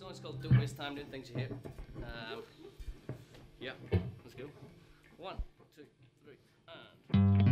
song's called Don't Waste Time Doing Things You Hate. Yeah, let's go. 1, 2, 3, and...